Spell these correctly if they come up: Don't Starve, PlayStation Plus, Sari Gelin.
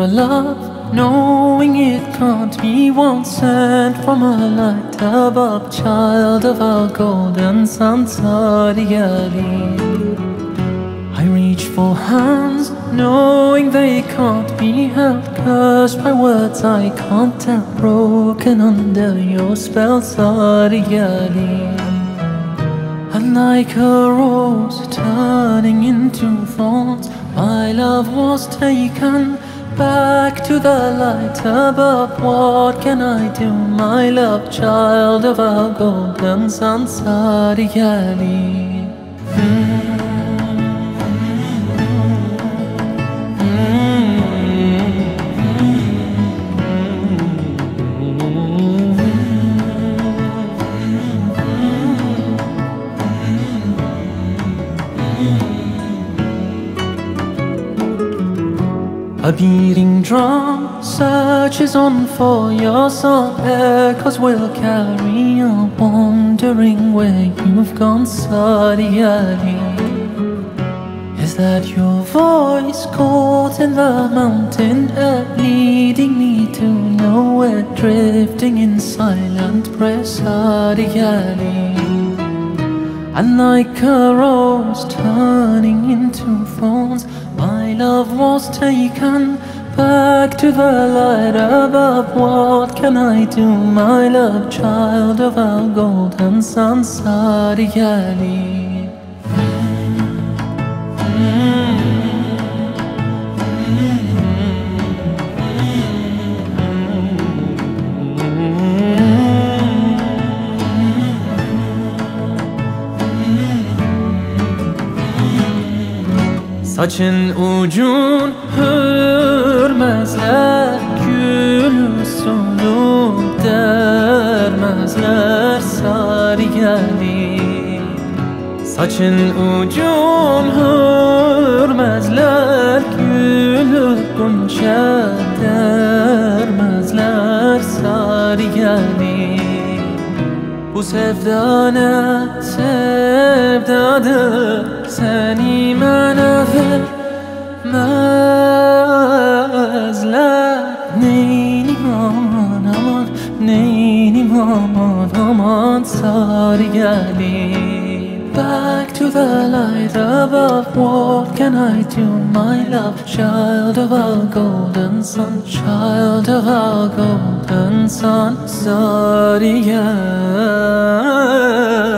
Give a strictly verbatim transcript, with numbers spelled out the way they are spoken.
a love, knowing it can't be one sent from a light above, child of our golden sun, Sari Gelin. I reach for hands, knowing they can't be held, cursed by words I can't tell, broken under your spell, Sari Gelin. And like a rose turning into thorns, my love was taken back to the light above. What can I do, my love, child of our golden sun, Sari Gelin. A beating drum searches on for your song, echoes will carry on, wondering where you've gone, Sari Gelin. Is that your voice caught in the mountain air, leading me to nowhere, drifting in silent prayer, Sari Gelin? And like a rose turning into thorns, my love was taken back to the light above. What can I do, my love, child of our golden sun, Sari Gelin? Saçın ucun hürmezler, gülü soluk dermezler, Sari Gelin. Saçın ucun hürmezler, gülü gonca dermezler, Sari Gelin. Bu sevda ne sevdadır, seni mene vermezler. Neynim aman aman, neynim aman aman, Sari Gelin. Back to the light above, what can I do, my love, child of our golden sun, child of our golden sun, Sari Gelin.